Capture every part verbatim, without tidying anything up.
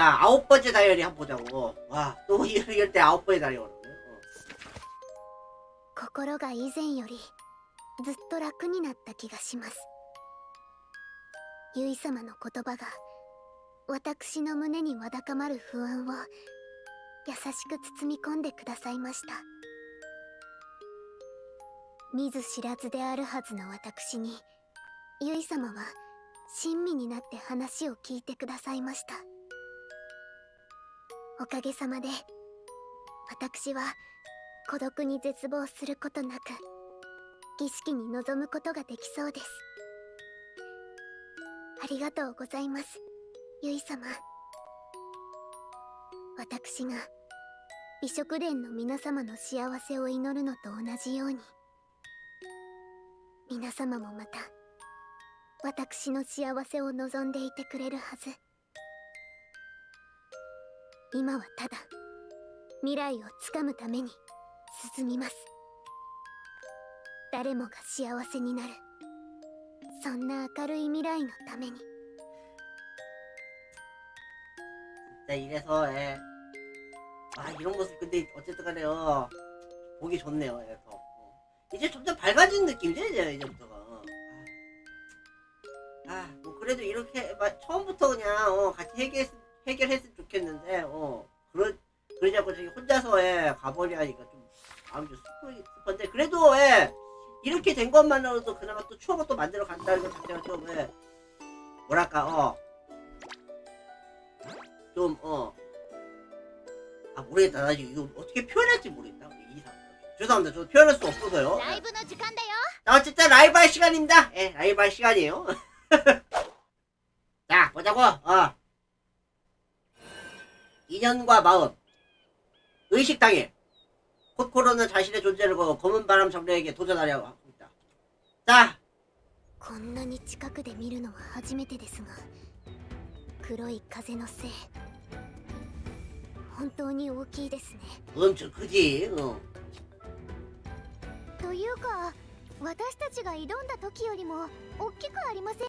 그러니까 아홉 번째 다이어리 한번 보자고. 와, 또 이럴 때 아홉 번째 다이어리. 心が以前よりずっと楽になった気がします。結衣様の言葉が私の胸にわだかまる不安を優しく包み込んでくださいました。見ず知らずであるはずの私に結衣様は親身になって話を聞いてくださいました。おかげさまで私は 孤独に絶望することなく儀式に臨むことができそうです。ありがとうございます、結衣様。私が美食殿の皆様の幸せを祈るのと同じように、皆様もまた私の幸せを望んでいてくれるはず。今はただ未来をつかむために 進みます。誰もが幸せになる、そんな明るい未来のために。자 이래서 예. 아 이런 모습 근데 어쨌든 간에요 보기 좋네요. 그래서 이제 점점 밝아진 느낌이죠 이제 이제부터가. 아 뭐 그래도 이렇게 막 처음부터 그냥 어, 같이 해결했, 해결했으면 좋겠는데 어 그런 그러자고 저기 혼자서 예 가버리니까 좀. 아무튼 스포일 건데 그래도 예 이렇게 된 것만으로도 그나마 또 추억을 또 만들어 간다는 것 자체가 좀 예, 뭐랄까 어 좀 어 아 모르겠다. 나 지금 이거 어떻게 표현할지 모르겠다. 이상 죄송합니다. 저 표현할 수 없어서요. 라이브의 시간이에요. 나 어쨌든 라이브 할 시간입니다. 예 라이브 할 시간이에요. 자 보자고. 어 인연과 마음 의식 당일 코코로는 자신의 존재를 검은 바람 정령에게 도전하려 하고 있다. 자, こんなに近くで見るのは初めてですが、黒い風のせい、本当に大きいですね。うん、ちょ、くじ、うん。というか、私たちが挑んだ時よりも大きくありません？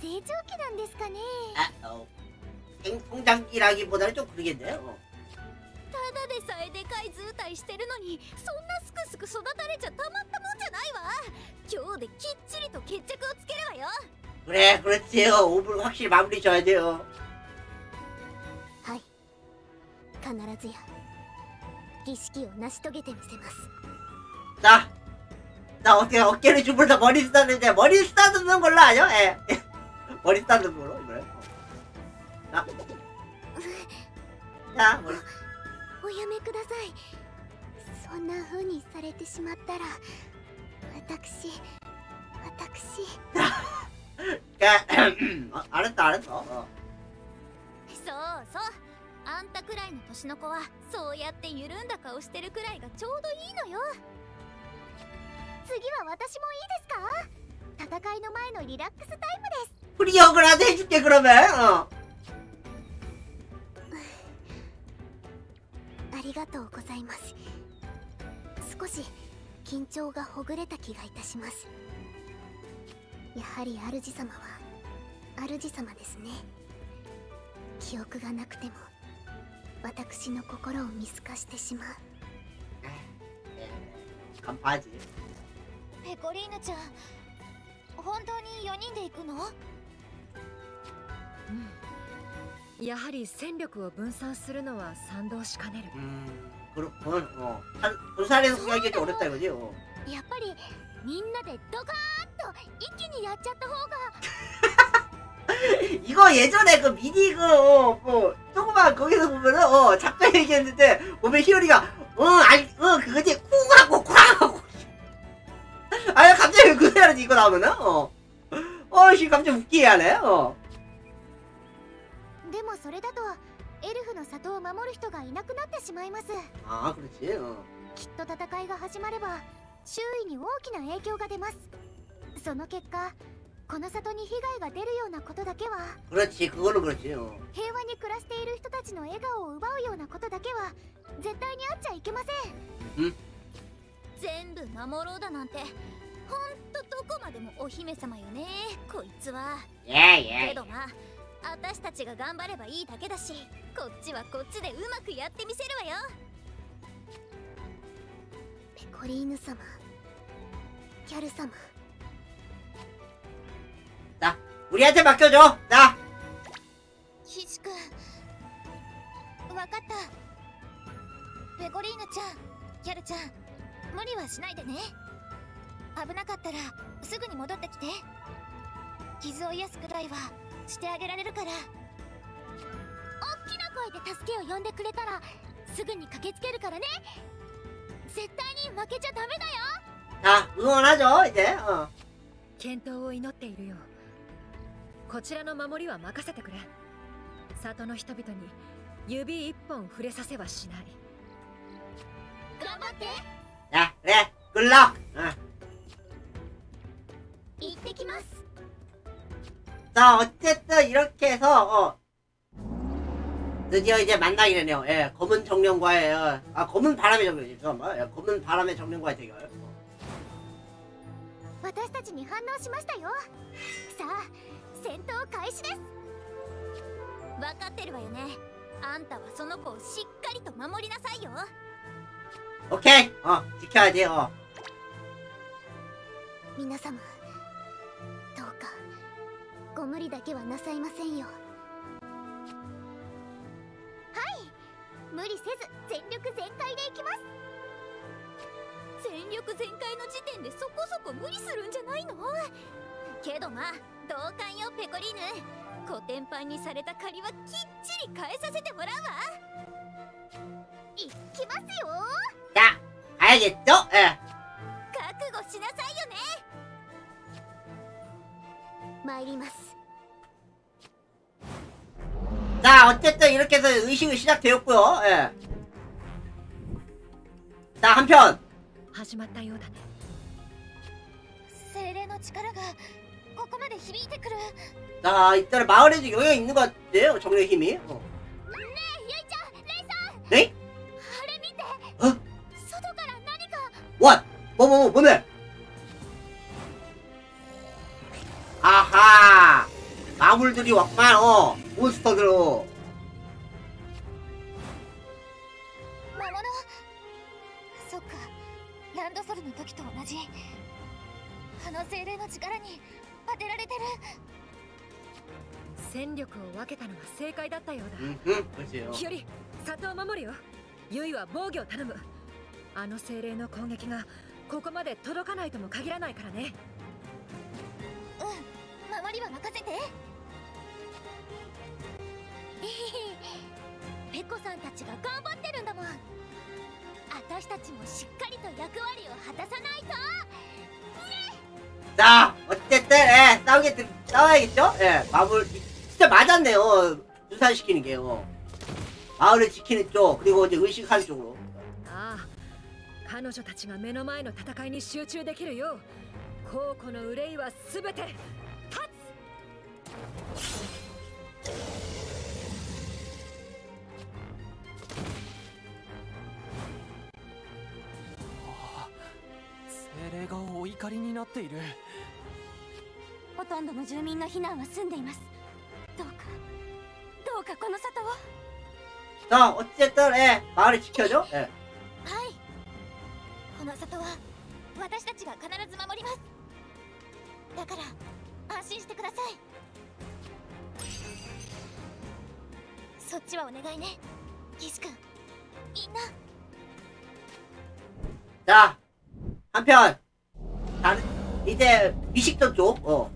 成長期なんですかね。あ、お、成長期らぎ보다는 좀 그러겠네요。 ただでさえでかい図体してるのにそんなすくすく育たれちゃたまったもんじゃないわ。今日できっちりと決着をつけるわよ。これこれ強いオーブルはっきりマムリちゃいでよ。はい、必ずや儀式を成し遂げてみせます。さあ、さあ、おけ、おける準備だ。머리スタンドで머리スタンドの걸로 아니요？え、머리スタンドの걸로これ。あ、あ、머리。 おやめください。そんな風にされてしまったら、私、私。あれだ、あれだ。そうそう。あんたくらいの年の子は、そうやって緩んだ顔してるくらいがちょうどいいのよ。次は私もいいですか？戦いの前のリラックスタイムです。フリオグラデージってくれべ？うん。 ありがとうございます。少し緊張がほぐれた気がいたします。やはり主様は主様ですね。記憶がなくても私の心を見透かしてしまう。乾杯。ペコリーヌちゃん、本当によにんで行くの？うん、 やはり戦力を分散するのは賛同しかねる。うん、これ、もう、分散で使い切って折れたよね。やっぱり、みんなでドカーンと一気にやっちゃった方が。いこ예전에그ミニ그 어, 뭐 조그만 거기서 보면은 어 잠깐 얘기했는데 보면 희열이가 응 아니 응 그거지 쿵하고 쾅하고. 아니 갑자기 그 사람이 이거 나오면은 어, 어 씨 갑자기 웃기게 하네. 어. でもそれだとエルフの里を守る人がいなくなってしまいます。ああ、これ違う。きっと戦いが始まれば周囲に大きな影響が出ます。その結果、この里に被害が出るようなことだけは、これ違う、これ違う。平和に暮らしている人たちの笑顔を奪うようなことだけは絶対にあっちゃいけません。ん？全部守ろうだなんて、ほんとどこまでもお姫様よね、こいつは。いやいや。けどな。 あ私たちが頑張ればいいだけだし、こっちはこっちでうまくやってみせるわよ。ペコリーヌ様、キャル様。나 우리한테 맡겨줘. 나 히즈쿠. わかった。ペコリーヌちゃん、キャルちゃん、無理はしないでね。危なかったらすぐに戻ってきて。傷を癒すくらいはしてあげられるから。大きな声で助けを呼んでくれたらすぐに駆けつけるからね。絶対に負けちゃダメだよ。あ、うおなじょいで、うん。健闘を祈っているよ。こちらの守りは任せてくれ。里の人々に指一本触れさせはしない。頑張って。あ、ね、グッラ。行ってきます。 자, 어쨌든 이렇게 해서 어, 드디어 이제 만나게 되네요. 예, 검은 정령과의 어, 아 검은 바람의 정령, 잠깐만, 예, 검은 바람의 정령과의 대결. 私たちに反応しましたよ。さあ、戦闘開始です。分かってるわよね。あんたはその子をしっかりと守りなさいよ。오케이, 어, 지켜야 돼요. 皆様、どうか。 ご無理だけはなさいませんよ。はい、無理せず全力全開でいきます。全力全開の時点でそこそこ無理するんじゃないの？けどまあ同感よペコリーヌ。コテンパンにされた借りはきっちり返させてもらうわ。いきますよ。だ、はいゲット。覚悟しなさいよね。 자, 어쨌든 이렇게 해서 의식이 시작되었고요. 예. 자, 한편. 자, 일단 마을에도 영향이 있는 것 같아요. 정령의 힘이. 어. 네? 어? What? 뭐, 뭐, 뭐, 뭐네? 아하! 마물들이 왔구만. 어! 몬스터들로. 마모노. 소카. 란드솔의 時と同じ。あの精霊の力に当てられてる。戦力を分けたのは正解だったようだ。ユリ、里を守るよ。ユイは防御を頼む。あの精霊の攻撃がここまで届かないとも限らないからね。 守りは任せて。ペコさんたちが頑張ってるんだもん。私たちもしっかりと役割を果たさないと。さあ、어쨌든 예, 싸우겠, 싸워야겠죠? 예, 마을 진짜 맞았네요. 분산시키는 게요. 마을을 지키는 쪽 그리고 이제 의식하는 쪽으로. 아, 彼女たちが目の前の戦いに集中できるよ。 高庫の憂いはすべて立つ。ああ、精霊がお怒りになっている。ほとんどの住民の避難は済んでいます。どうか、どうかこの里を。さあ、落ちてたらね、周り聞けよ。はい。この里は私たちが必ず守ります。 だから安心してください。そっちはお願いね、ギス君。みんな。자 한편 다른 이제 미식전 쪽. 어.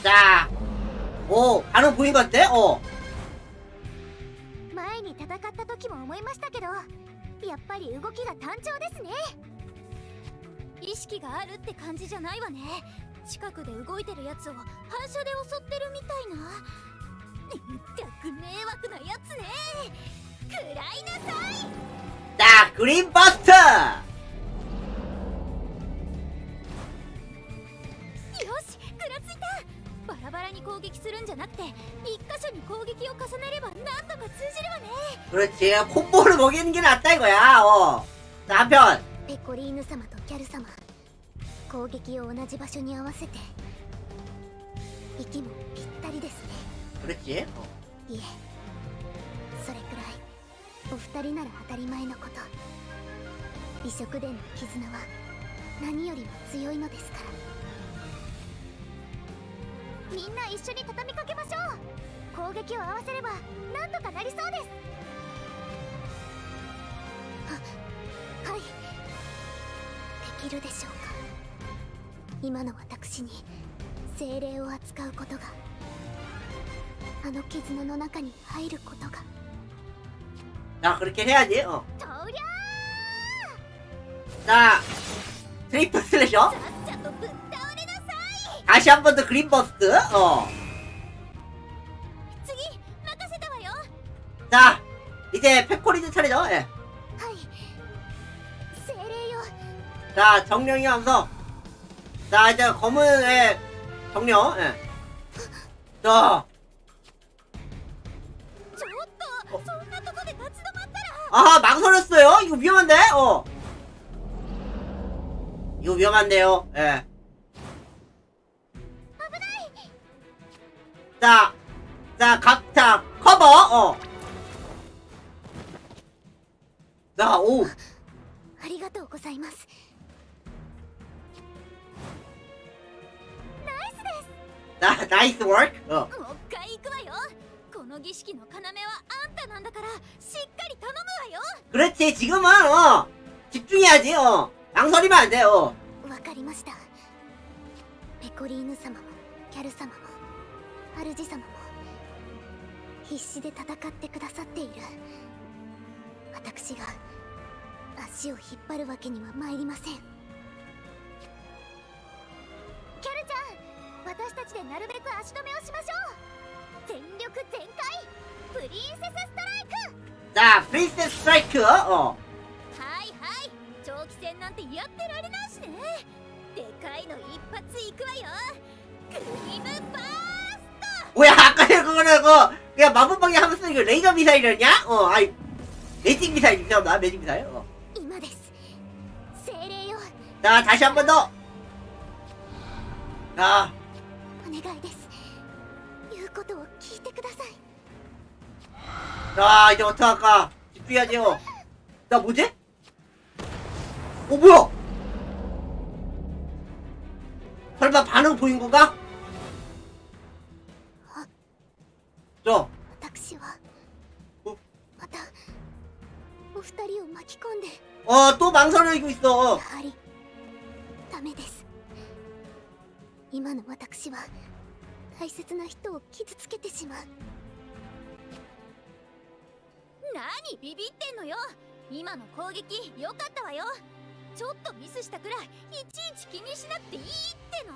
자, 오 반응 보인 것 같아. 어. やっぱり動きが単調ですね。意識があるって感じじゃないわね。近くで動いてるやつを反射で襲ってるみたいな。全く迷惑なやつね。食らいなさい。ザ・グリーンバスター。よし、ぐらついた。バラバラに攻撃するんじゃなくて、一箇所に攻撃を重ねればなんとか通じるわね。 그렇지. 콤보를 먹이는 게 낫다 이거야. 어. 자, 한편. 베코리누様とキャル様、攻撃を同じ場所に合わせて息もぴったりですね。それ消え？いえ、それくらいお二人なら当たり前のこと。美食殿の絆は何よりも強いのですから、みんな一緒に畳みかけましょう。攻撃を合わせればなんとかなりそうです。できるでしょうか。今の私に精霊を扱うことが、あの絆の中に入ることが。あ、これ蹴りゃでよ。とりゃあ。さあ、トリプルでしょ。さっさとぶっ倒れなさい。あ、シャンプーとクリンボス。次、任せたわよ。さあ、いて、ペッコリでされた。え。 자, 정령이 함성. 자, 이제 검은, 예, 정령, 예. 자. 어. 아, 망설였어요? 이거 위험한데? 어. 이거 위험한데요, 예. 자, 자, 각자 커버, 어. 자, 오. 감사합니다. ナイスワーク。もう一回行くわよ。この儀式の要はあんたなんだから、しっかり頼むわよ。그렇지、지금은 어、 집중해야지 어、 망설이면 안 돼요。わかりました。ペコリーヌ様もキャル様も主様も必死で戦ってくださっている。私が足を引っ張るわけには参りません。 私たちでなるべく足止めをしましょう。全力全開プリンセスストライク。さあプリンセスストライクを。はいはい、長期戦なんてやってられないしね。でかいの一発いくわよ。クリームバースト。おや、아까그거라고그냥마법방이하면서이거레이저미사일이었냐어아이매직미사일이나매직미사일어今です。精霊よ。さあ다시한번더。さあ お願いです。言うことを聞いてください。자 이제 어떻게 할까? 집중해야죠. 나 뭐지? 어 뭐야? 설마 반응 보인 건가? 저. 私はまたお二人を巻き込んで。어 또 망설이고 있어. 今の私は大切な人を傷つけてしまう。何ビビってんのよ。今の攻撃良かったわよ。ちょっとミスしたくらいいちいち気にしなくていいっての。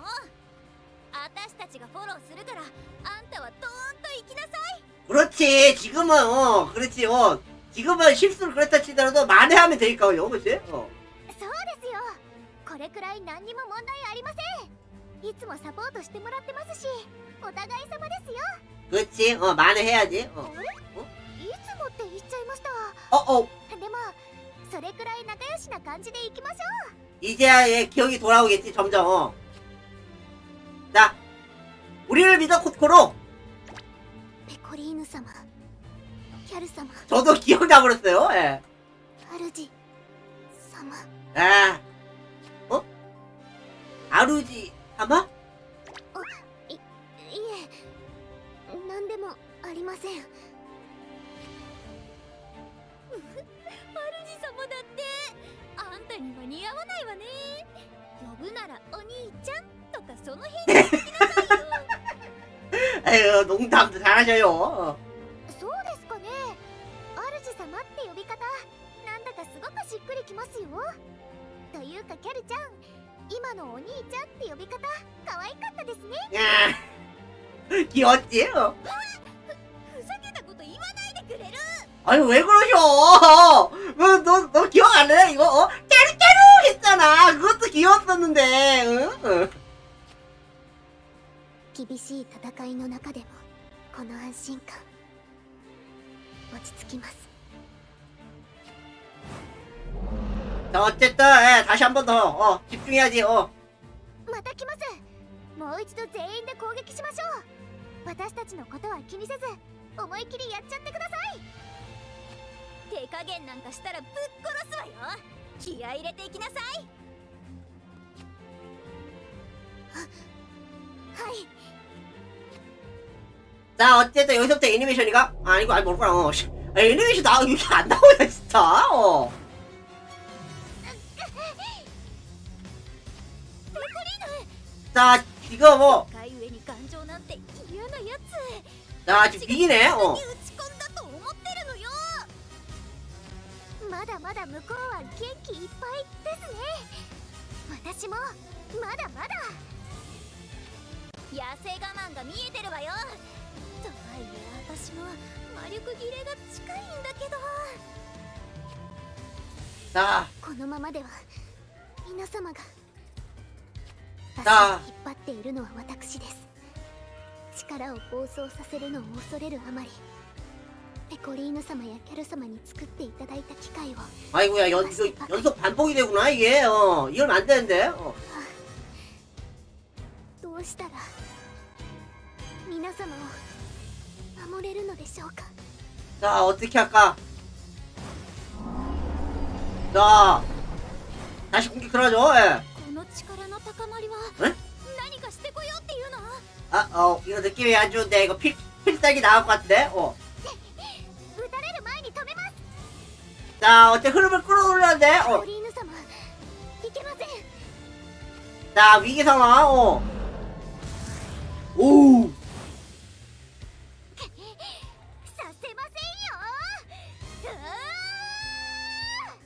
私たちがフォローするから、あんたはドーンと行きなさい。그렇지、지금은 어、 그렇지 어、 지금은 실수를 그랬다 치더라도 만회하면 되니까요、그치 어。 そうですよ。これくらい何にも問題ありません。 いつもサポートしてもらってますし、お互い様ですよ。くっち、お、まねへやで。お、いつもって言っちゃいました。おお。でも、それくらい仲良しな感じで行きましょう。いじゃ、え、記憶돌아오겠지、점점 어。 な、우리를 믿어、ココロ。ペコリーヌ様、キャル様。저도記憶나버렸어요、え。主様。え。お？主。 様？い、いえ、なんでもありません。主様だって、あんたには似合わないわね。呼ぶならお兄ちゃんとかその辺にしてくださいよ。ええ、冗談で話しちゃうよ。そうですかね。主様って呼び方、なんだかすごくしっくりきますよ。というかキャルちゃん。 今のお兄ちゃんって呼び方可愛かったですね。気持ちいいよ。ふざけたこと言わないでくれる。あれ、왜 그러셔? 너, 너, 너 기억 안 해? 이거 어? 깨르깨르 했잖아. 그것도 귀여웠었는데. 응? 厳しい戦いの中でもこの安心感落ち着きます。어쨌든 예, 다시 한 번 더 어, 집중해야지 어. もう一度全員で攻撃しましょう。私たちのことは気にせず思い切りやっちゃってください。手加減なんかしたらぶっ殺すわよ。気合い入れていきなさい。は、はい자 어쨌든 여기서부터 애니메이션이가 아, 아니고 아니 모르구나. 어, 애니메이션 나 이게 안 나오냐 진짜. 어. 자 이거 뭐. 자 지금 비기네. 어. 야세가만가見えてるわよ。 とはいえ私も魔力切れが近いんだけど、さあこのままでは皆様が、さあ引っ張っているのは私です。力を暴走させるのを恐れるあまり、ペコリーヌ様やキャル様に作っていただいた機会を、あいごやよんじょよんじょ반복이되구나이게어이건안되는데 어、 どうしたら皆様を守れるのでしょうか。さあ、おつきはか。さあ、다시攻撃食らうぞ。この力の高まりは何かしてこようっていうの？あ、あ、이거 느낌이 안 좋은데 이거 필 필살기 나올 것 같은데。お。撃たれる前に止めます。さあ、おつ흐름을 끌어올려야 돼。お。さあ、위기 상황。お。おお。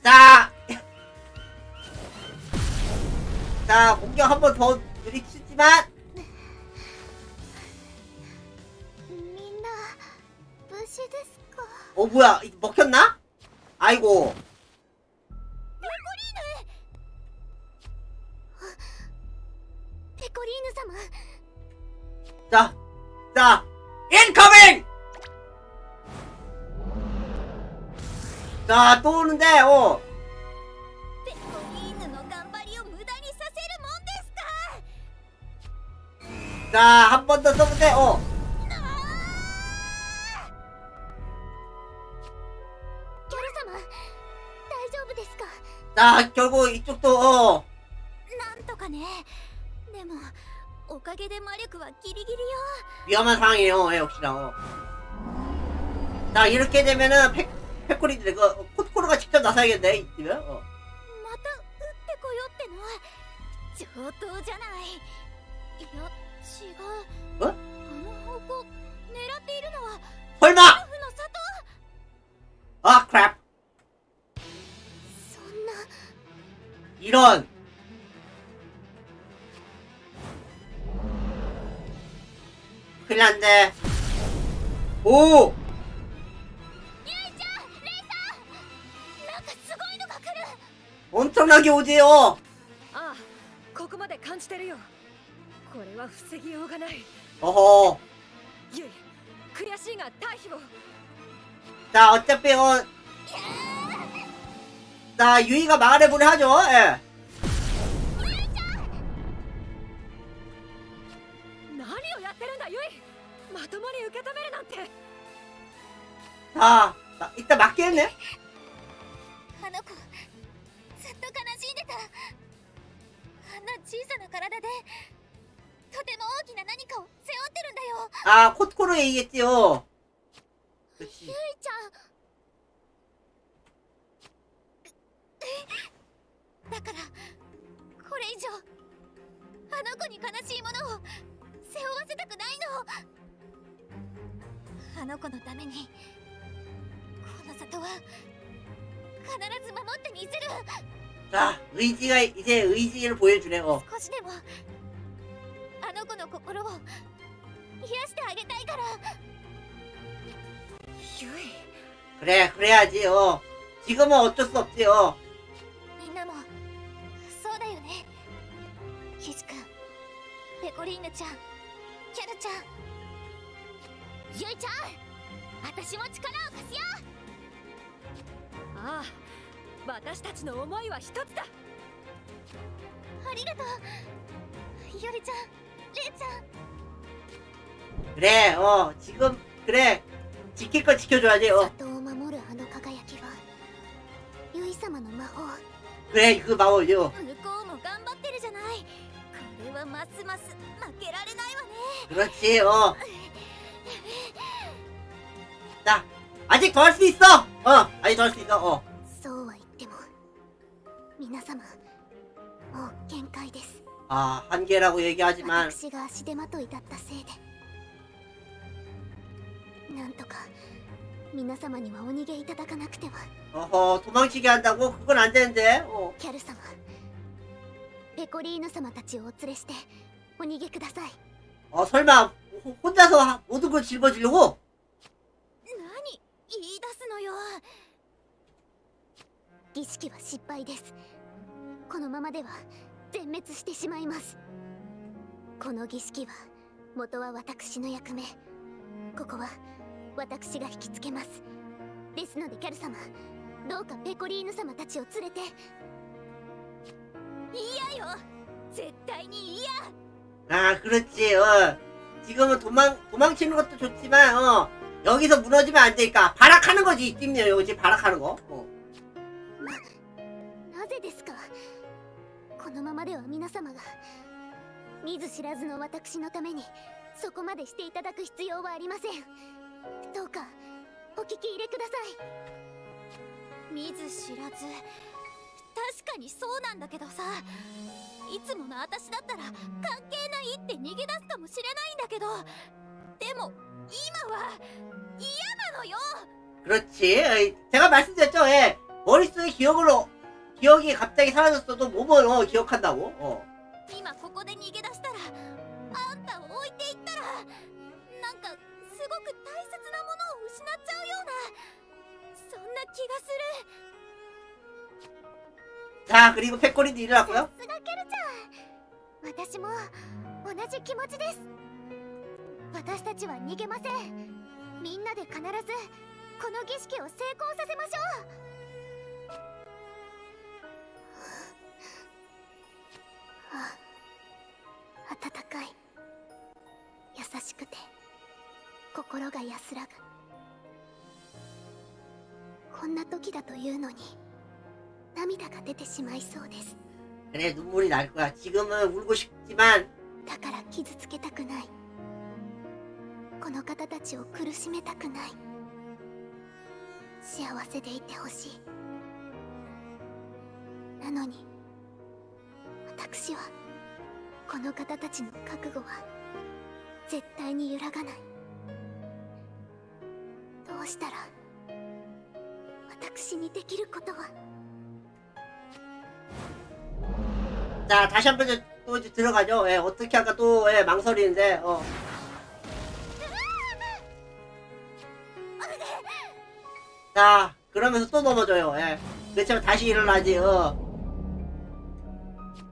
자, 자 공격 한 번 더 들이치지만, 어 뭐야 먹혔나? 아이고. 자, 자, 인커밍! 자, 또 오는데, 어. 자, 한 번 더 써보세요, 어. 자, 결국 이쪽도, 어. 위험한 상황이에요, 예, 역시나, 어. 자, 이렇게 되면은, 팩, 페코리들 그 코코로가 직접 나서야겠네 이쯤에. 어. 어? 설마? 아, crap. 이런. 큰일 났네. 오. 엄청나게 오지요. 아, 여기까지 감지되요. 이건 부정이가 나이. 어허. 유이, 크리아시가 타히로. 자, 어차피 어. 자, 유이가 막아내 보내 하죠. 예. 나리오 야테른다 유이. 마토모니 우케타베르 난테. 자, 일단 막겠네. あ、コッコロへ言えてよ。ゆいちゃん。だからこれ以上あの子に悲しいものを背負わせたくないの。あの子のためにこの里は必ず守ってみせる。あ、ウイジがいてウイジを보여주네よ。少しでもあの子の心を 그래, 그래야지. 어. 지금은 어쩔 수 없지. 어. 그래, 어, 지금, 그래. 지킬 거 지켜줘야지, 어. 그래, 그 마법이지, 어. 그렇지, 어. 자, 아직 더 할 수 있어! 어, 아직 더 할 수 있어, 어. 아, 한계라고 얘기하지만. 어허, 도망치게 한다고? 그건 안 되는데. 어. 어, 설마 혼자서 모든 걸 짊어지려고? 아, 그렇지. 어. 지금은 도망 도망치는 것도 좋지만, 어, 여기서 무너지면 안 되니까 발악하는 거지. 있겠네요, 여기 발악하는 거. 어. 그렇지. 제가 말씀드렸죠. 예. 머릿속에 기억으로 기억이 갑자기 사라졌어도 몸을 어, 기억한다고. 어. 자, 그리고 패코리도 일어났고요. 그래, 눈물이 날 거야. 지금은 울고 싶지만. 자, 다시 한 번 또 이제 들어가죠. 예, 어떻게 할까 또, 예, 망설이는데. 어. 자, 그러면서 또 넘어져요. 예. 그렇지만 다시 일어나지. 어.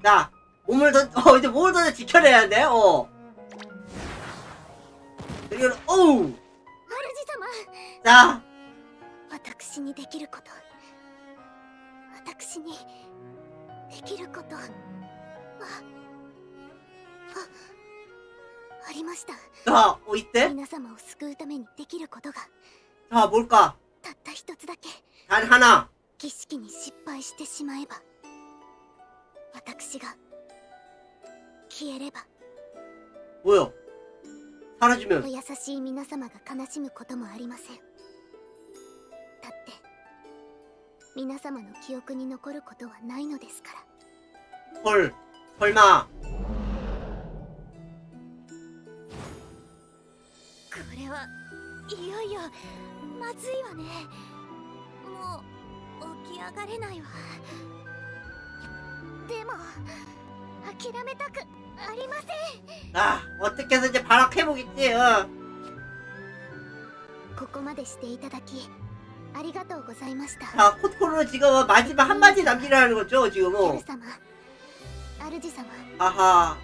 자, 몸을 더, 어, 이제 몸을 더 지켜내야 돼. 어. 그리고, 어우! 자. 자, 어, 이때? 자, 뭘까? 단 하나. 뭐요? 사라지면. 헐, 설마. 아, 어떻게 해서 이제 발악해보겠지. 어. 자, 코코로는 지금 마지막 한마디 남기려 하는 거죠, 지금. 어. 아하.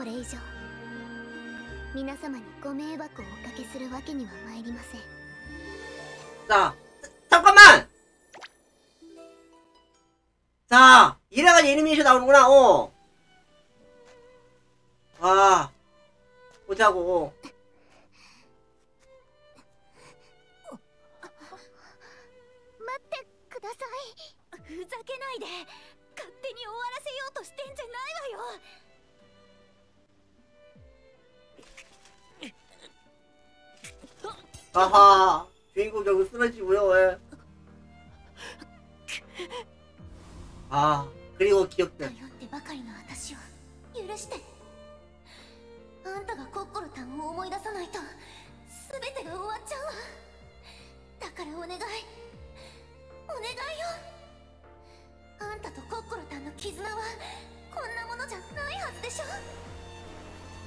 これ以上皆様にご迷惑をおかけするわけにはまいりません。자, 잠깐만! 자, 이래가 애니메이션 나오는구나, 어. 아, 보자고. 아하, 주인공 결국 쓰러지고요. 왜? 아, 그리고 기억들.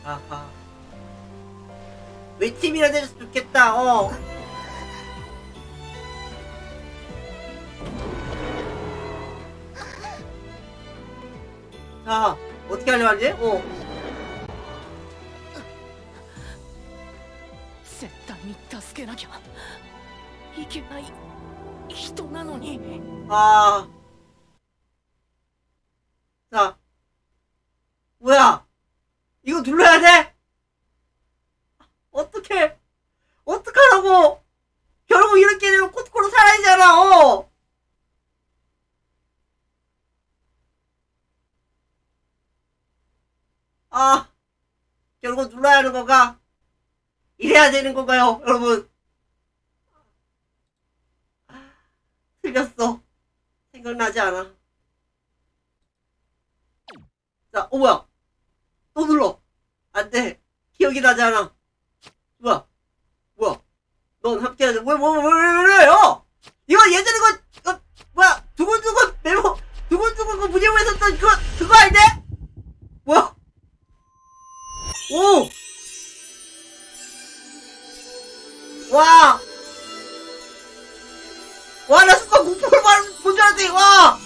아하. 왜 팀이라도 해서 좋겠다, 어. 자, 어떻게 하려고 하지? 어. 아. 자. 뭐야? 이거 눌러야 돼? 어떡해? 어떡하라고? 결국 이렇게 되면 코트코로 살아야잖아, 어! 아, 결국 눌러야 하는 건가? 이래야 되는 건가요, 여러분? 틀렸어. 생각나지 않아. 자, 어, 뭐야? 또 눌러. 안 돼. 기억이 나지 않아. 뭐야? 뭐야? 넌 함께하자. 뭐야, 뭐야, 뭐야, 뭐야, 이거 예전에 그, 어, 뭐야, 두근두근 메모, 두근두근 그 문제고 했었던 그거, 그거 아닌데? 뭐야? 오! 와! 와, 나 순간 공포를 본 줄 알았더니, 와!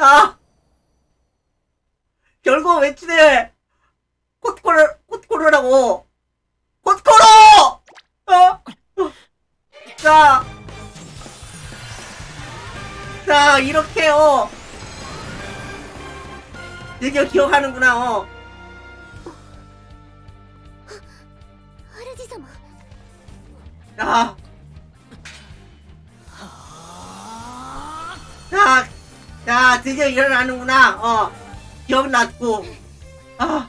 아! 결국 외치네! 코트코를, 코트코르라고! 코트코르! 어? 자! 자, 이렇게, 어! 드디어 기억하는구나, 어! 자! 자! 자, 드디어 일어나는구나. 어, 기억났고. 아.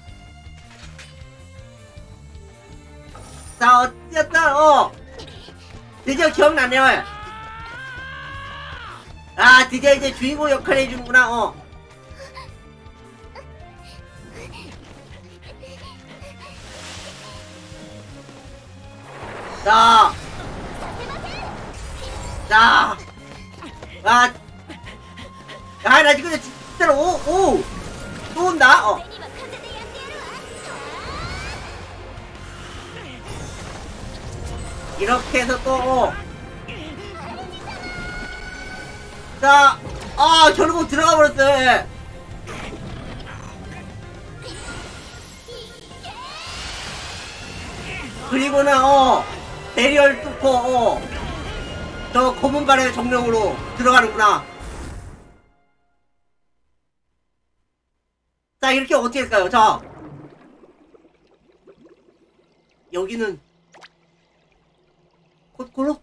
자, 어쨌든, 어. 드디어 기억나네요. 아, 드디어 이제 주인공 역할을 해주는구나, 어. 자. 자. 아. 아, 나 지금 진짜로, 오, 오! 또 온다, 어. 이렇게 해서 또, 어. 자, 아, 결국 들어가 버렸어요, 그리고는, 어, 대리얼 뚫고, 어. 저 고문관의 정령으로 들어가는구나. 자, 이렇게 어떻게 할까요? 자, 여기는 코트코로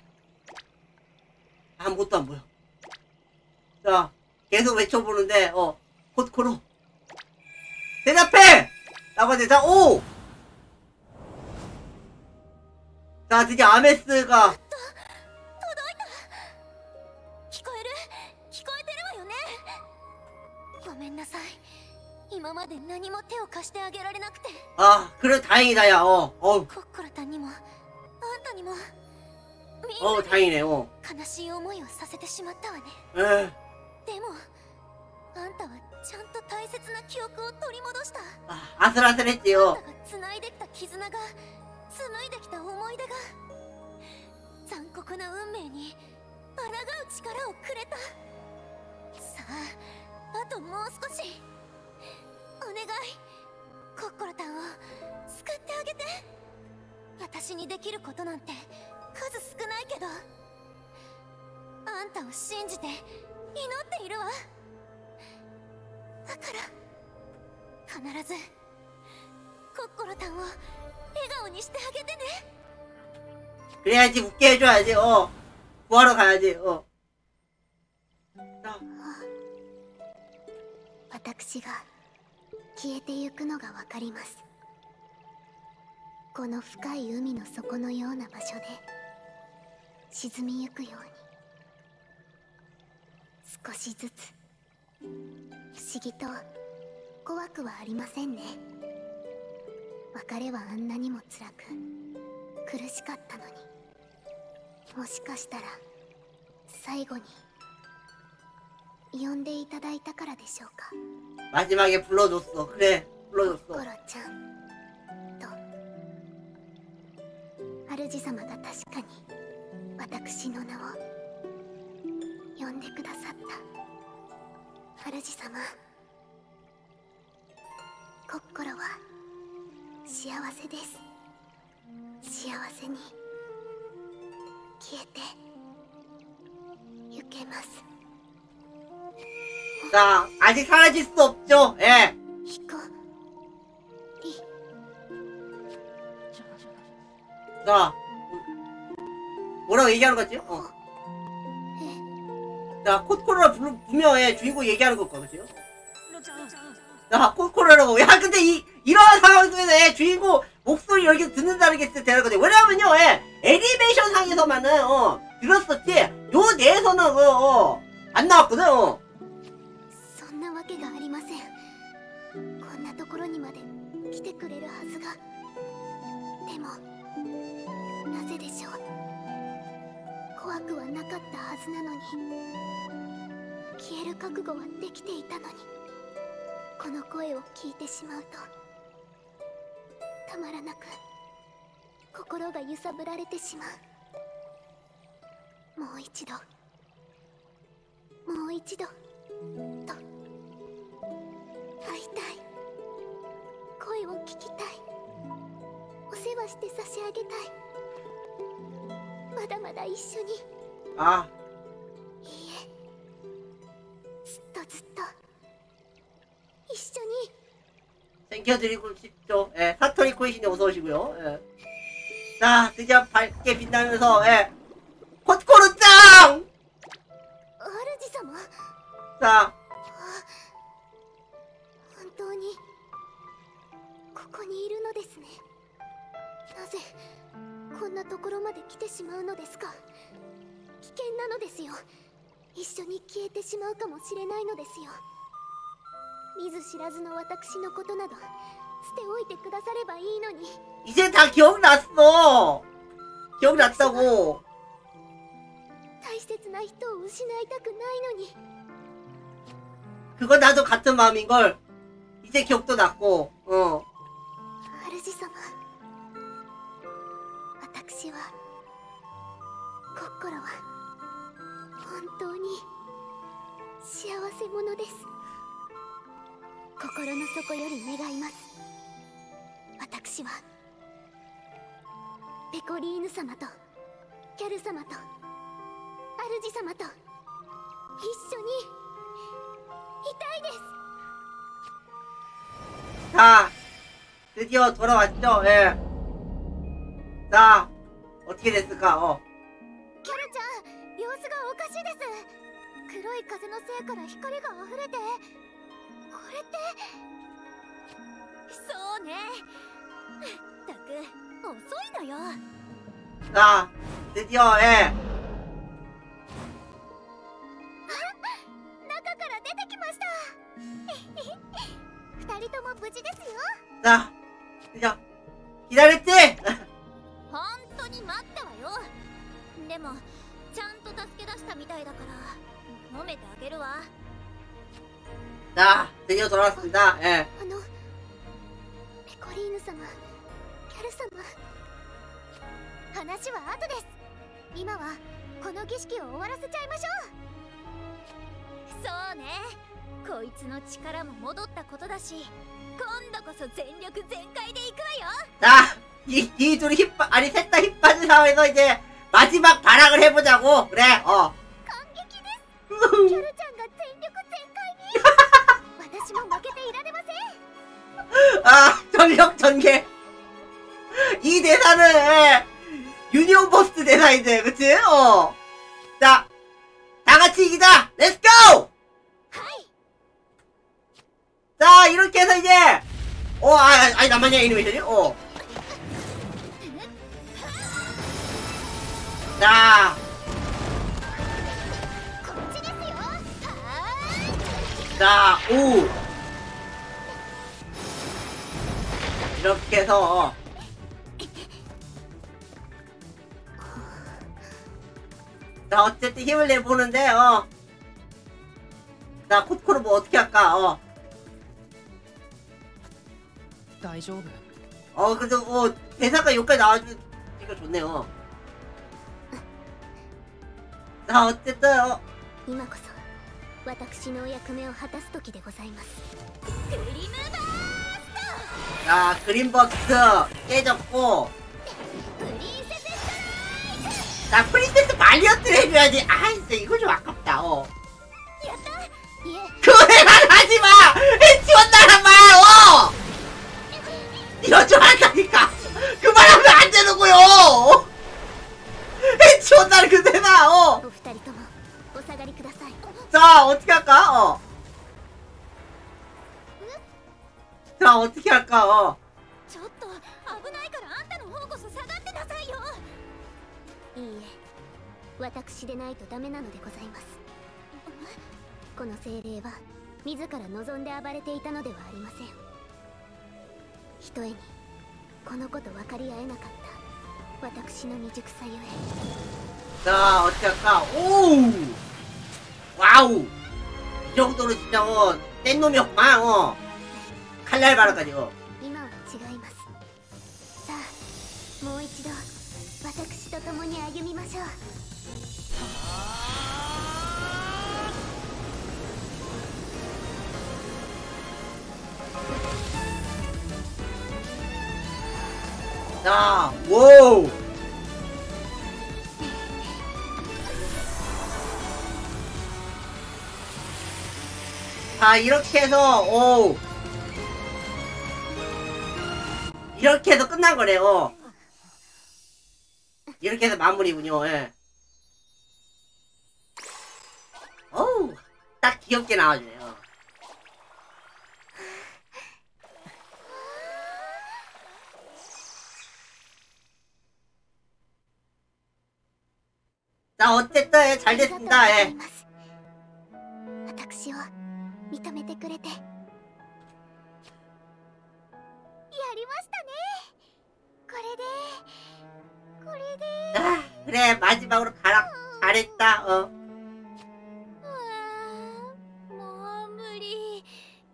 아무것도 안 보여. 자, 계속 외쳐보는데, 어, 코트코로 대답해! 라고 하는데, 자, 오! 자, 드디어 아메스가 아, 그래 다행이다, 야. 어, 어. 어, 다행이네, 어. 에. 아, 아슬아슬했지요. あともう少し。お願い、コッコロタンを救ってあげて。私にできることなんて数少ないけど、あんたを信じて祈っているわ。だから必ずコッコロタンを笑顔にしてあげてね。그래야지웃게해줘야지어뭐하러가야지어私が消えてゆくのがわかります。この深い海の底のような場所で沈みゆくように、少しずつ。不思議と怖くはありませんね。別れはあんなにも辛く苦しかったのに、もしかしたら最後に呼んでいただいたからでしょうか。マジマジプロドスのクレプロドスのコロちゃんと主様が確かに私の名を呼んでくださった。主様、コッコロは幸せです。幸せに消えてゆけます。자, 아직 사라질 수 없죠? 예. 자, 뭐라고 얘기하는 거지? 어. 자, 코코로라 분명해. 주인공 얘기하는 거 거죠? 자, 코코로라고. 야, 근데 이, 이러한 상황 속에서 예, 주인공 목소리 여기서 듣는다는 게 진짜 대단하거든요. 왜냐면요, 예, 애니메이션 상에서만은, 어, 들었었지, 요 내에서는, 어, 어, 안 나왔거든, 어. がありません。こんなところにまで来てくれるはずが。でもなぜでしょう。怖くはなかったはずなのに、消える覚悟はできていたのに、この声を聞いてしまうとたまらなく心が揺さぶられてしまう。もう一度、もう一度と。 会いたい、声を聞きたい、お世話して差し上げたい。まだまだ一緒に。ああ、いいえ、ずっとずっと一緒に。選挙드리고싶죠 예, 사토리 코이시님 어서 오시고요. 예. 자, 드디어 밝게 빛나면서 예, 코코루 짱! 어르지사모. 자. 本当にここにいるのですね。なぜこんなところまで来てしまうのですか。危険なのですよ。一緒に消えてしまうかもしれないのですよ。見ず知らずの私のことなど捨ておいてくださればいいのに。いぜた記憶なすの記憶なったも大切な人を失いたくないのに。그거나도같은마음인걸 이제 기억도 났고, 어. 아르지様, 私は, 心は, 本当に, 幸せ者です。心の底より願います。私は、ペコリーヌ様と、キャル様と、主様と、一緒に、いたいです。 자, 드디어 돌아왔죠. 예. 자, 어떻게 됐을까? 어. 캐루짱, 모습이 오카시です. 그로이 카즈의 세から 빛이 흐르게. 이게 소네. 딱遅いのよ. 자, 드디어 예. 中から出てきました. 二人とも無事ですよ。さあ、じゃあ、左手。本当に待ったわよ。でも、ちゃんと助け出したみたいだから、褒めてあげるわ。さあ、手を取らせてだ。ええ。あの、ペコリーヌ様、キャル様。話は後です。今は、この儀式を終わらせちゃいましょう。そうね。こいつの力も戻ったことだし、今度こそ全力全開でいくわよ。자, 이, 이 둘이 힘, 아니 셋 다 힘 빠진 상황에서 이제 마지막 발악을 해보자고. 그래, 어. 아, 전력 전개. 이 대사는 유니온 버스트 대사인데, 그치? 어. 자, 다 같이 이기자. Let's go! 자, 이렇게 해서 이제, 어, 아, 아니, 남았냐, 애니메이션이? 어. 자. 자, 오. 이렇게 해서. 자, 어쨌든 힘을 내보는데, 어. 자, 코코로 뭐 어떻게 할까, 어. 어, 그래도, 어, 대사가 여기까지 나와주니까 좋네요. 자, 어쨌든, 어. 私のお役目を果たす時でございます。クリムバースト! あー、クリムバースト! 깨졌고! プリンセスストライク! あ、プリンセスマリオット해줘야지! あー、진짜이거 좀 아깝다, 어. やった! いえ! 그회만 하지 마! 해치웠다란 말, 어! 이거 좀 한다니까! 그만 하면 안 되는 거요! 해치웠다는 그 대사, 어! 자, 어떻게 할까? 어. 자, 어떻게 할까? 어. 자, 어떻게 할까? 오! 와우! 이 정도로 진짜, 어, 뗀 놈이었구만, 어. 칼날 바라까지, 어. 자, 와우! 자, 이렇게 해서, 오. 이렇게 해서 끝난 거래요. 이렇게 해서 마무리군요, 예. 어우, 딱 귀엽게 나와주네요. 자, 어쨌든, 예, 잘 됐습니다, 예. 認めてくれてやりましたね。これで、これで。あ、그래、마지막으로 가라。잘했다。어。もう無理。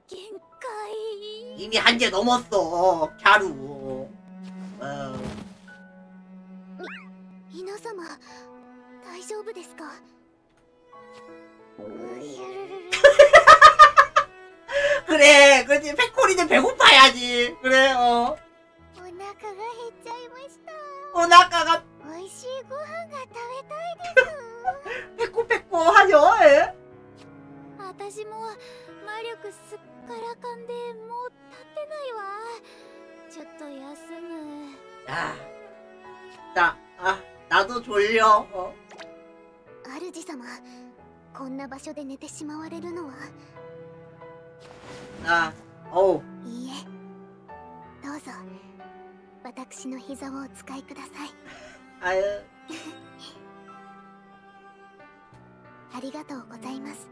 限界。이미 한 개 넘었어。ギャルを。어。皆様、大丈夫ですか？그래, 그렇지. 페코리는 배고파야지. 그래, 어. 오나카가 페코 페코 하죠, 예. 야. 나, 아, 나도 졸려, 어. 아르지様, こんな場所で寝てしまわれるのは 아, 어우. 예. 도서. 私の膝をお使いください. 아유. ありがとうございます。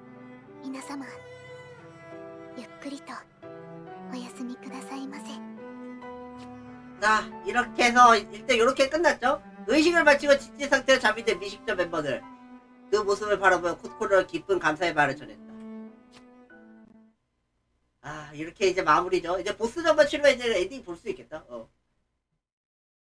皆様、ゆっくりとお休みくださいませ. 자, 이렇게 해서 일단 이렇게 끝났죠? 의식을 마치고 지친 상태로 잠입된 미식점 멤버들. 그 모습을 바라보며 코코로는 기쁜 감사의 말을 전했다. 아, 이렇게 이제 마무리죠. 이제 보스전만 치르면 이제 엔딩 볼 수 있겠다. 어.